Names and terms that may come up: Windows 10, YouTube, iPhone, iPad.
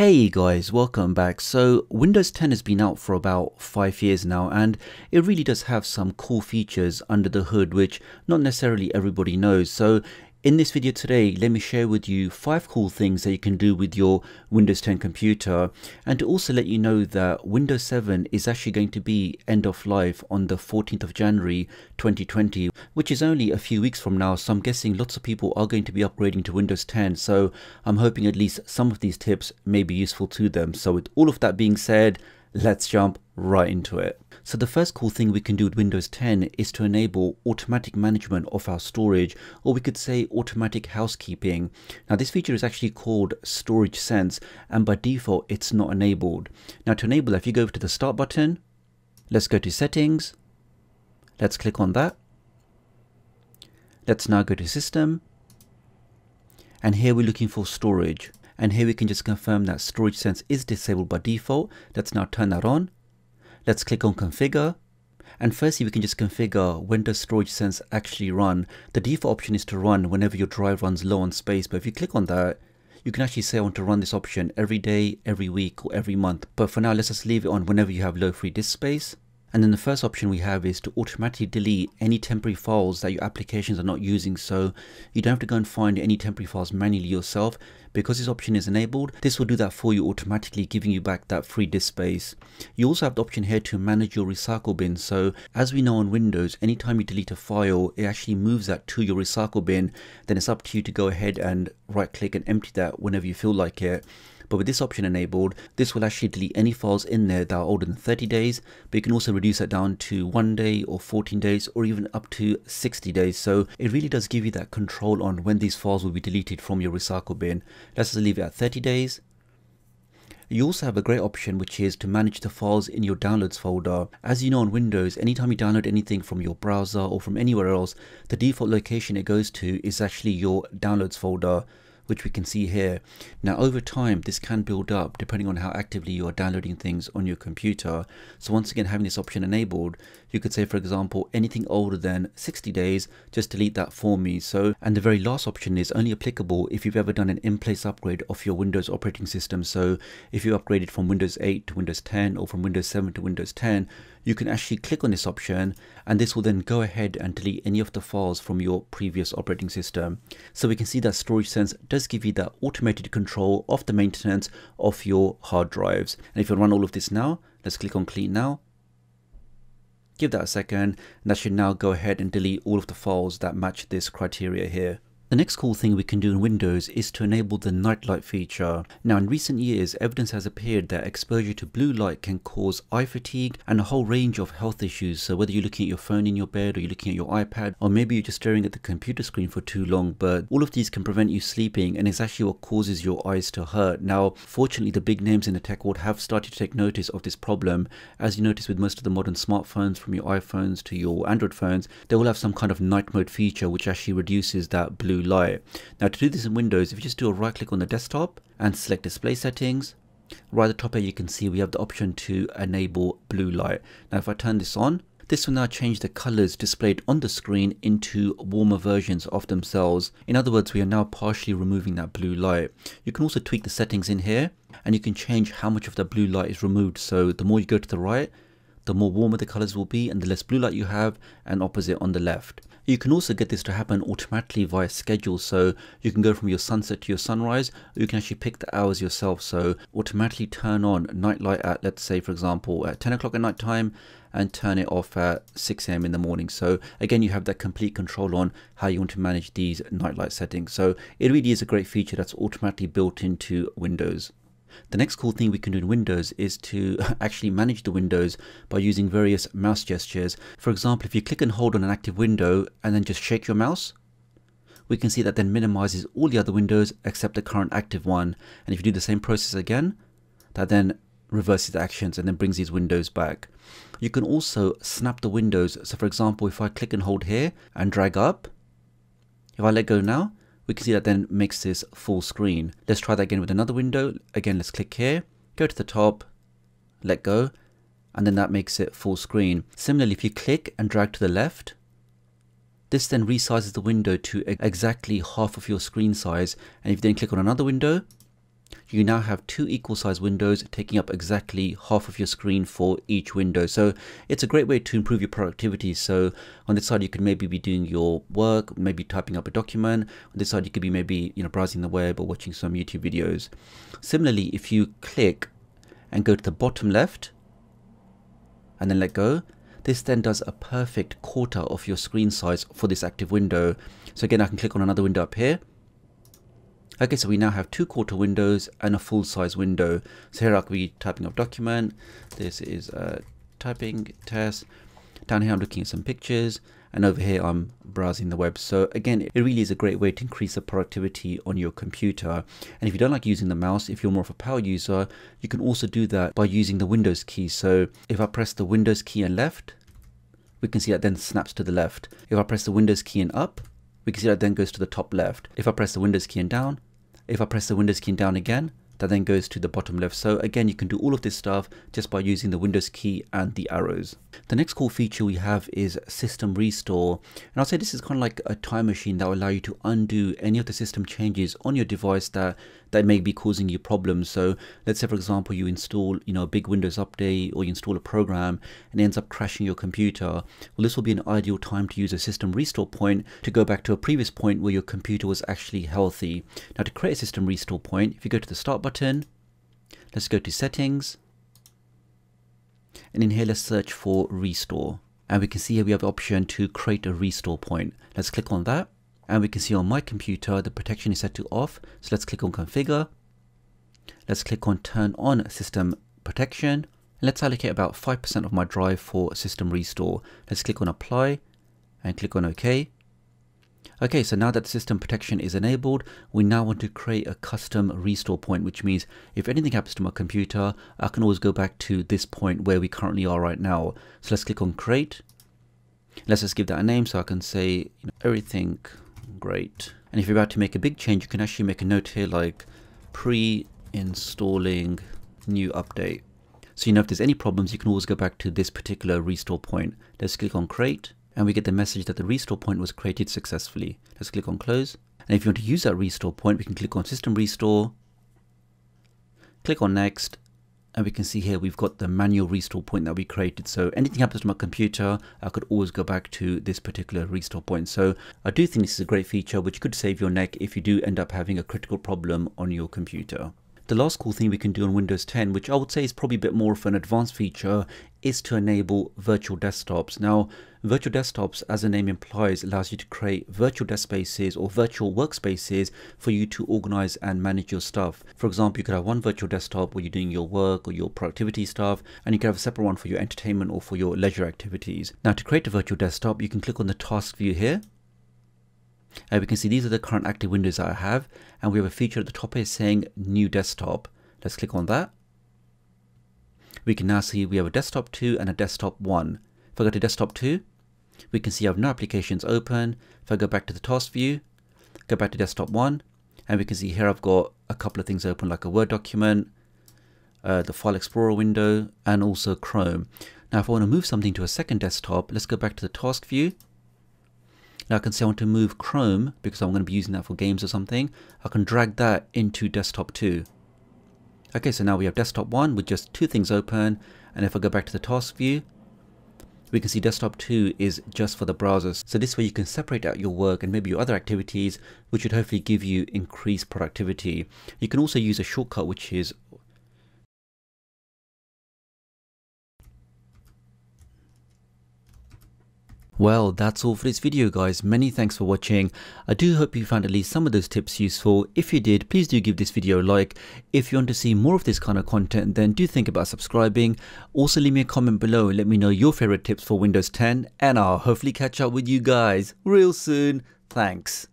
Hey guys, welcome back. So Windows 10 has been out for about 5 years now, and it really does have some cool features under the hood which not necessarily everybody knows. So in this video today, let me share with you 5 cool things that you can do with your Windows 10 computer, and to also let you know that Windows 7 is actually going to be end of life on the 14th of January 2020, which is only a few weeks from now. So I'm guessing lots of people are going to be upgrading to Windows 10. So I'm hoping at least some of these tips may be useful to them. So with all of that being said, let's jump right into it. So the first cool thing we can do with Windows 10 is to enable automatic management of our storage, or we could say automatic housekeeping. Now this feature is actually called Storage Sense, and by default it's not enabled. Now to enable that, if you go over to the Start button, let's go to Settings, let's click on that. Let's now go to System, and here we're looking for Storage. And here we can just confirm that Storage Sense is disabled by default. Let's now turn that on. Let's click on Configure. And firstly, we can just configure when does Storage Sense actually run. The default option is to run whenever your drive runs low on space, but if you click on that, you can actually say I want to run this option every day, every week, or every month. But for now, let's just leave it on whenever you have low free disk space. And then the first option we have is to automatically delete any temporary files that your applications are not using. So you don't have to go and find any temporary files manually yourself. Because this option is enabled, this will do that for you automatically, giving you back that free disk space. You also have the option here to manage your recycle bin. So as we know on Windows, anytime you delete a file, it actually moves that to your recycle bin. Then it's up to you to go ahead and right click and empty that whenever you feel like it. But with this option enabled, this will actually delete any files in there that are older than 30 days, but you can also reduce that down to 1 day or 14 days or even up to 60 days. So it really does give you that control on when these files will be deleted from your recycle bin. Let's just leave it at 30 days. You also have a great option which is to manage the files in your downloads folder. As you know on Windows, anytime you download anything from your browser or from anywhere else, the default location it goes to is actually your downloads folder, which we can see here. Now over time, this can build up depending on how actively you are downloading things on your computer. So once again, having this option enabled, you could say, for example, anything older than 60 days, just delete that for me. So, and the very last option is only applicable if you've ever done an in-place upgrade of your Windows operating system. So if you upgraded from Windows 8 to Windows 10 or from Windows 7 to Windows 10, you can actually click on this option, and this will then go ahead and delete any of the files from your previous operating system. So we can see that Storage Sense does give you that automated control of the maintenance of your hard drives. And if you run all of this now, let's click on Clean Now. Give that a second, and that should now go ahead and delete all of the files that match this criteria here. The next cool thing we can do in Windows is to enable the night light feature. Now in recent years, evidence has appeared that exposure to blue light can cause eye fatigue and a whole range of health issues. So whether you're looking at your phone in your bed, or you're looking at your iPad, or maybe you're just staring at the computer screen for too long, but all of these can prevent you sleeping, and it's actually what causes your eyes to hurt. Now, fortunately, the big names in the tech world have started to take notice of this problem. As you notice with most of the modern smartphones, from your iPhones to your Android phones, they all have some kind of night mode feature which actually reduces that blue light. Now to do this in Windows, if you just do a right click on the desktop and select Display Settings, right at the top here you can see we have the option to enable blue light. Now if I turn this on, this will now change the colors displayed on the screen into warmer versions of themselves. In other words, we are now partially removing that blue light. You can also tweak the settings in here, and you can change how much of that blue light is removed. So the more you go to the right, the more warmer the colors will be and the less blue light you have, and opposite on the left. You can also get this to happen automatically via schedule, so you can go from your sunset to your sunrise, or you can actually pick the hours yourself. So automatically turn on night light at, let's say for example, at 10 o'clock at night time, and turn it off at 6 AM in the morning. So again, you have that complete control on how you want to manage these night light settings. So it really is a great feature that's automatically built into Windows. The next cool thing we can do in Windows is to actually manage the windows by using various mouse gestures. For example, if you click and hold on an active window and then just shake your mouse, we can see that then minimizes all the other windows except the current active one. And if you do the same process again, that then reverses the actions and then brings these windows back. You can also snap the windows. So for example, if I click and hold here and drag up, if I let go now, we can see that then makes this full screen. Let's try that again with another window. Again, let's click here, go to the top, let go, and then that makes it full screen. Similarly, if you click and drag to the left, this then resizes the window to exactly half of your screen size. And if you then click on another window, you now have two equal size windows taking up exactly half of your screen for each window. So it's a great way to improve your productivity. So on this side, you could maybe be doing your work, maybe typing up a document. On this side, you could be maybe, browsing the web or watching some YouTube videos. Similarly, if you click and go to the bottom left and then let go, this then does a perfect quarter of your screen size for this active window. So again, I can click on another window up here. Okay, so we now have two quarter windows and a full size window. So here I could be typing up document. This is a typing test. Down here I'm looking at some pictures, and over here I'm browsing the web. So again, it really is a great way to increase the productivity on your computer. And if you don't like using the mouse, if you're more of a power user, you can also do that by using the Windows key. So if I press the Windows key and left, we can see that then snaps to the left. If I press the Windows key and up, we can see that then goes to the top left. If I press the Windows key and down, if I press the Windows key down again, that then goes to the bottom left. So again, you can do all of this stuff just by using the Windows key and the arrows. The next cool feature we have is System Restore. And I'll say this is kind of like a time machine that will allow you to undo any of the system changes on your device that may be causing you problems. So let's say, for example, you install a big Windows update, or you install a program and it ends up crashing your computer. Well, this will be an ideal time to use a system restore point to go back to a previous point where your computer was actually healthy. Now, to create a system restore point, if you go to the Start button, let's go to Settings, and in here let's search for Restore. And we can see here we have the option to create a restore point. Let's click on that. And we can see on my computer, the protection is set to off. So let's click on Configure. Let's click on Turn on System Protection. And let's allocate about 5% of my drive for System Restore. Let's click on Apply and click on OK. Okay, so now that system protection is enabled, we now want to create a custom restore point, which means if anything happens to my computer, I can always go back to this point where we currently are right now. So let's click on Create. Let's just give that a name, so I can say everything great. And if you're about to make a big change, you can actually make a note here like pre-installing new update. So if there's any problems, you can always go back to this particular restore point. Let's click on Create, and we get the message that the restore point was created successfully. Let's click on Close. And if you want to use that restore point, we can click on System Restore, click on Next, and we can see here we've got the manual restore point that we created. So anything happens to my computer, I could always go back to this particular restore point. So I do think this is a great feature which could save your neck if you do end up having a critical problem on your computer. The last cool thing we can do on Windows 10, which I would say is probably a bit more of an advanced feature, is to enable virtual desktops. Now, virtual desktops, as the name implies, allows you to create virtual desk spaces or virtual workspaces for you to organize and manage your stuff. For example, you could have one virtual desktop where you're doing your work or your productivity stuff, and you could have a separate one for your entertainment or for your leisure activities. Now, to create a virtual desktop, you can click on the task view here. We can see these are the current active windows that I have, and we have a feature at the top here saying New Desktop. Let's click on that. We can now see we have a Desktop 2 and a Desktop 1. If I go to Desktop 2, we can see I have no applications open. If I go back to the Task View, go back to Desktop 1, and we can see here I've got a couple of things open, like a Word document, the File Explorer window, and also Chrome. Now, if I want to move something to a second desktop, let's go back to the Task View. Now I can say I want to move Chrome because I'm going to be using that for games or something. I can drag that into Desktop 2. Okay, so now we have Desktop 1 with just two things open. And if I go back to the task view, we can see Desktop 2 is just for the browsers. So this way you can separate out your work and maybe your other activities, which should hopefully give you increased productivity. You can also use a shortcut, which is Well, that's all for this video, guys. Many thanks for watching. I do hope you found at least some of those tips useful. If you did, please do give this video a like. If you want to see more of this kind of content, then do think about subscribing. Also, leave me a comment below and let me know your favorite tips for Windows 10, and I'll hopefully catch up with you guys real soon. Thanks.